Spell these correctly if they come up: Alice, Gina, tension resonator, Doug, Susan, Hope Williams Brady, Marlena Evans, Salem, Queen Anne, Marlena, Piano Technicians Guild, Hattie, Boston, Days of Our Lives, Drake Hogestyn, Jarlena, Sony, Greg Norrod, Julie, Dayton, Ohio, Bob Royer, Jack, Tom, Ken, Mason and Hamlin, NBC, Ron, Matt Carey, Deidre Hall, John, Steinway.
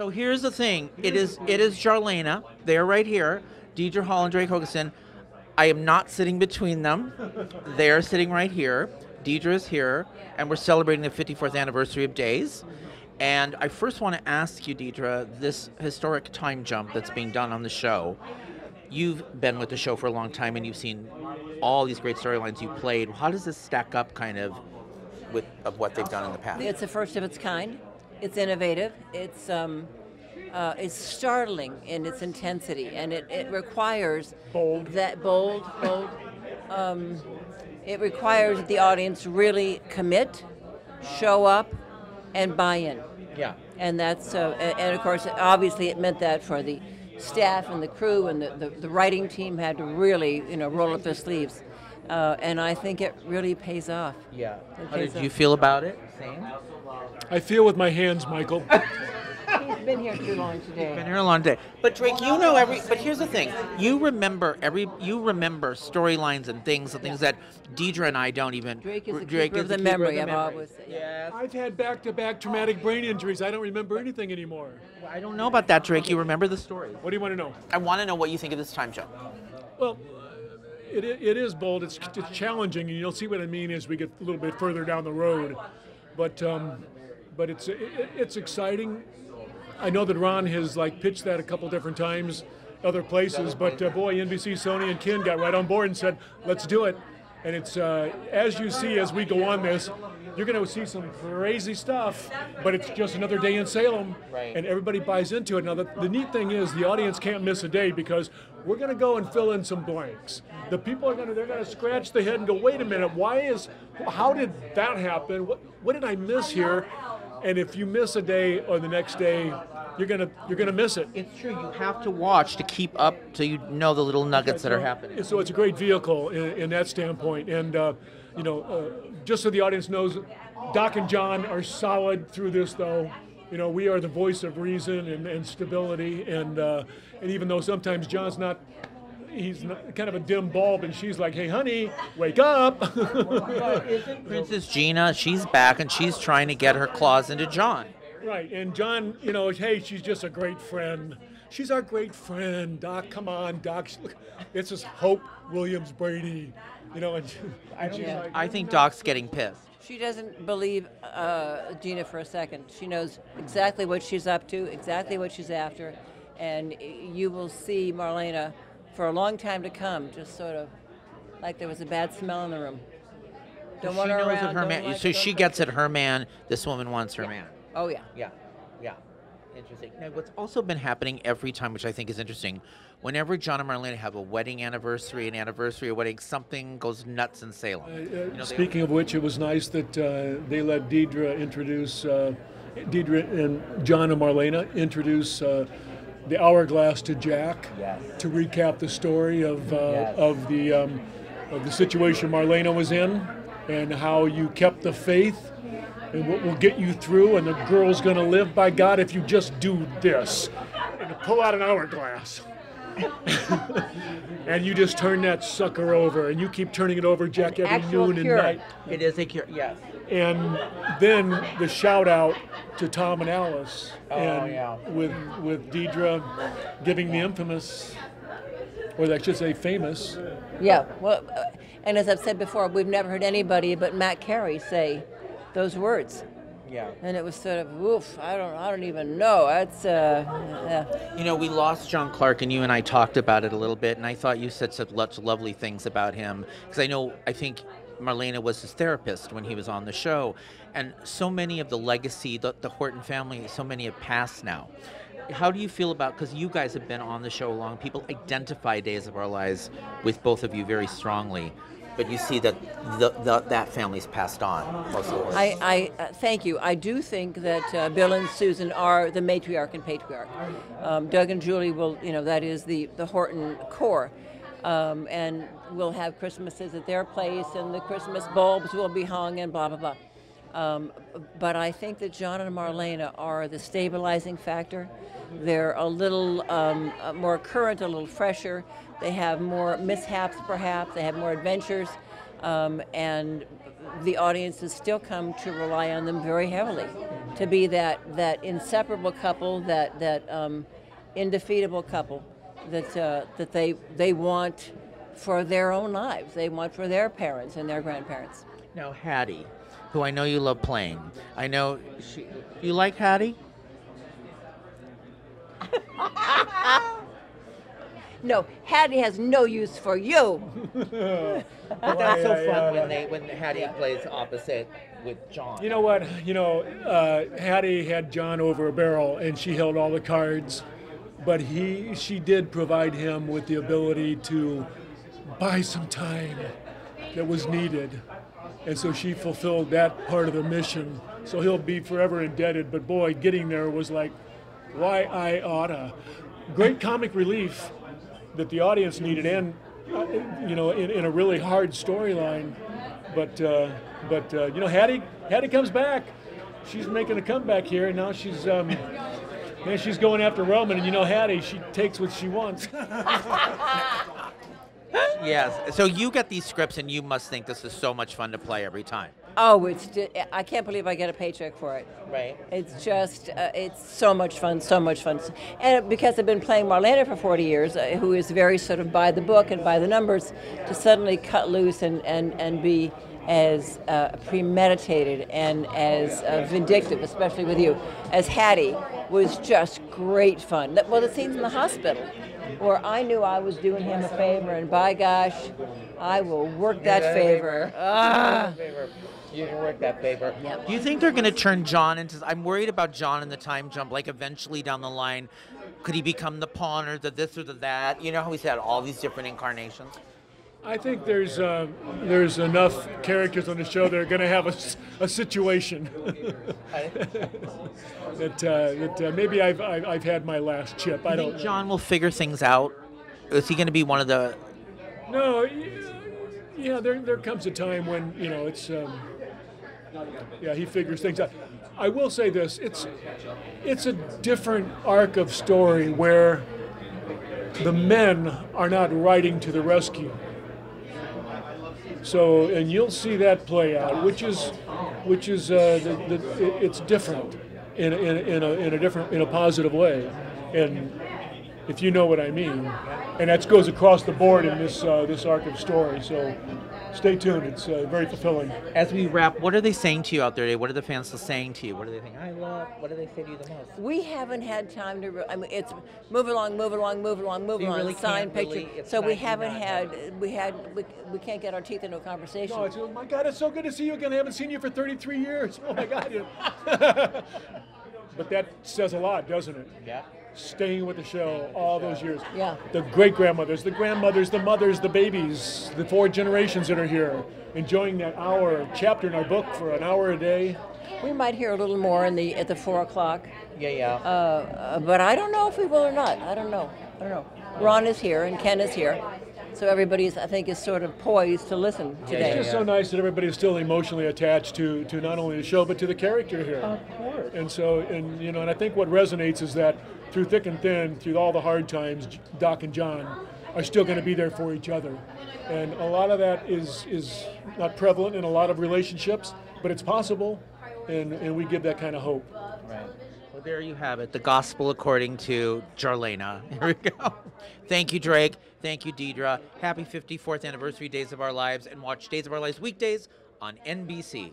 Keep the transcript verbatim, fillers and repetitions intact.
So here's the thing. It is it is Jarlena. They're right here. Deidre Hall and Drake Hogestyn. I am not sitting between them. They're sitting right here. Deidre is here. And we're celebrating the fifty-fourth anniversary of Days. And I first want to ask you, Deidre, this historic time jump that's being done on the show. You've been with the show for a long time and you've seen all these great storylines you played. How does this stack up kind of with of what they've done in the past? It's the first of its kind. It's innovative. It's um, uh, it's startling in its intensity, and it, it requires bold. that bold, bold. Um, it requires that the audience really commit, show up, and buy in. Yeah. And that's uh, and of course, obviously, it meant that for the staff and the crew and the the, the writing team had to really you know roll up their sleeves, uh, and I think it really pays off. Yeah. How did you feel about it? Same. I feel with my hands, Michael. He's been here too long today. He's been here a long day. But Drake, you know every. But here's the thing: you remember every. You remember storylines and things, and things yeah. that Deidre and I don't even. Drake is the Drake keeper is the keeper memory. Of the memory. I've always. Yes. I've had back-to-back traumatic brain injuries. I don't remember anything anymore. Well, I don't know about that, Drake. You remember the story. What do you want to know? I want to know what you think of this time jump. Well. It, it is bold, it's, it's challenging, and you'll see what I mean as we get a little bit further down the road. But um, but it's it, it's exciting. I know that Ron has like pitched that a couple different times, other places, but uh, boy, N B C, Sony, and Ken got right on board and said, let's do it. And it's, uh, as you see as we go on this, you're going to see some crazy stuff, but it's just another day in Salem, right. and everybody buys into it. Now, the, the neat thing is the audience can't miss a day because we're going to go and fill in some blanks. The people are going to, they're going to scratch their head and go, wait a minute, why is, how did that happen? What, what did I miss here? And if you miss a day or the next day, you're gonna you're gonna miss it. It's true. You have to watch to keep up, so you know the little nuggets that are happening. So it's a great vehicle in, in that standpoint. And uh, you know, uh, just so the audience knows, Doc and John are solid through this, though. You know, we are the voice of reason and, and stability. And uh, and even though sometimes John's not. He's kind of a dim bulb, and she's like, hey, honey, wake up. Princess Gina, she's back, and she's trying to get her claws into John. Right, and John, you know, hey, she's just a great friend. She's our great friend. Doc, come on, Doc. Look, it's just Hope Williams Brady. You know, and, she, and she's yeah. like, I think Doc's getting pissed. She doesn't believe uh, Gina for a second. She knows exactly what she's up to, exactly what she's after, and you will see Marlena for a long time to come, just sort of like there was a bad smell in the room. Don't want her around. Her man, like so she gets at her man. This woman wants her yeah. man. Oh, yeah. Yeah, yeah. Interesting. Now, what's also been happening every time, which I think is interesting, whenever John and Marlena have a wedding anniversary, an anniversary, a wedding, something goes nuts in Salem. Uh, uh, you know, speaking of which, it was nice that uh, they let Deidre introduce, uh, Deidre and John and Marlena introduce uh, the hourglass to Jack yes. to recap the story of uh, yes. of the um, of the situation Marlena was in and how you kept the faith and what will get you through and the girl's gonna live by God if you just do this and pull out an hourglass and you just turn that sucker over and you keep turning it over Jack an every noon cure. and night. It is a cure, yes. And then the shout out to Tom and Alice, oh, and yeah. with with Deidre giving yeah. the infamous, or I should say famous. Yeah, well, and as I've said before, we've never heard anybody but Matt Carey say those words. Yeah. And it was sort of, oof, I don't, I don't even know. That's, uh, yeah. You know, we lost John Clark, and you and I talked about it a little bit, and I thought you said such lovely things about him, because I know, I think, Marlena was his therapist when he was on the show. And so many of the legacy, the, the Horton family, so many have passed now. How do you feel about, because you guys have been on the show long, people identify Days of Our Lives with both of you very strongly, but you see that the, the, that family's passed on. I, I uh, thank you. I do think that uh, Bill and Susan are the matriarch and patriarch. Um, Doug and Julie will, you know, that is the, the Horton core. Um, and we'll have Christmases at their place, and the Christmas bulbs will be hung, and blah, blah, blah. Um, but I think that John and Marlena are the stabilizing factor. They're a little um, more current, a little fresher. They have more mishaps, perhaps. They have more adventures. Um, and the audiences still come to rely on them very heavily. to be that that inseparable couple, that that um, indefeatable couple that uh, that they they want for their own lives, they want for their parents and their grandparents. Now, Hattie, who I know you love playing, I know she. You like Hattie? No, Hattie has no use for you. But that's so fun when they when Hattie plays opposite with John. You know what? You know, uh, Hattie had John over a barrel, and she held all the cards. But he, she did provide him with the ability to buy some time that was needed, and so she fulfilled that part of the mission. So he'll be forever indebted. But boy, getting there was like, why I oughta. Great comic relief that the audience needed, and you know, in, in a really hard storyline. But uh, but uh, you know, Hattie Hattie comes back. She's making a comeback here, and now she's um, man, she's going after Roman. And you know, Hattie, she takes what she wants. Yes. So you get these scripts, and you must think this is so much fun to play every time. Oh, it's just, I can't believe I get a paycheck for it. Right. It's just, uh, it's so much fun, so much fun. And because I've been playing Marlena for forty years, uh, who is very sort of by the book and by the numbers, to suddenly cut loose and, and, and be as uh, premeditated and as uh, vindictive, especially with you, as Hattie, was just great fun. Well, the scenes in the hospital, where I knew I was doing him a favor, and by gosh, I will work that, that favor. favor. Ah. You can work that favor. Yep. Do you think they're going to turn John into? I'm worried about John and the time jump. Like eventually down the line, could he become the pawn or the this or the that? You know how he's had all these different incarnations. I think there's uh, there's enough characters on the show that are going to have a, a situation that, uh, that uh, maybe I've, I've I've had my last chip. I don't. Think John will figure things out. Is he going to be one of the? No, yeah. There there comes a time when you know it's. Um, yeah, he figures things out. I will say this: it's it's a different arc of story where the men are not riding to the rescue. So, and you'll see that play out, which is, which is, uh, the, the, it's different, in in in a, in a different, in a positive way, and if you know what I mean, and that goes across the board in this uh, this arc of story. So, stay tuned. It's uh, very fulfilling. As we wrap, what are they saying to you out there today? What are the fans still saying to you? What do they think? I love. What do they say to you the most? We haven't had time to. Re I mean, it's move along, move along, move along, move along. Really sign picture. Really, so we haven't had. Know. We had. We, we can't get our teeth into a conversation. No, it's, oh my God, it's so good to see you again. I haven't seen you for thirty-three years. Oh my God. But that says a lot, doesn't it? Yeah. Staying with the show all those years. Yeah. The great-grandmothers, the grandmothers, the mothers, the babies, the four generations that are here, enjoying that hour chapter in our book for an hour a day. We might hear a little more in the at the four o'clock. Yeah, yeah. Uh, uh, but I don't know if we will or not. I don't know. I don't know. Ron is here and Ken is here, so everybody's I think is sort of poised to listen today. Yeah, yeah, yeah. It's just so nice that everybody's still emotionally attached to to not only the show but to the character here. Of course. And so and you know and I think what resonates is that. Through thick and thin, through all the hard times, Doc and John are still going to be there for each other. And a lot of that is is not prevalent in a lot of relationships, but it's possible, and, and we give that kind of hope. Right. Well, there you have it, the gospel according to Jarlena. Here we go. Thank you, Drake. Thank you, Deidre. Happy fifty-fourth anniversary, Days of Our Lives, and watch Days of Our Lives weekdays on N B C.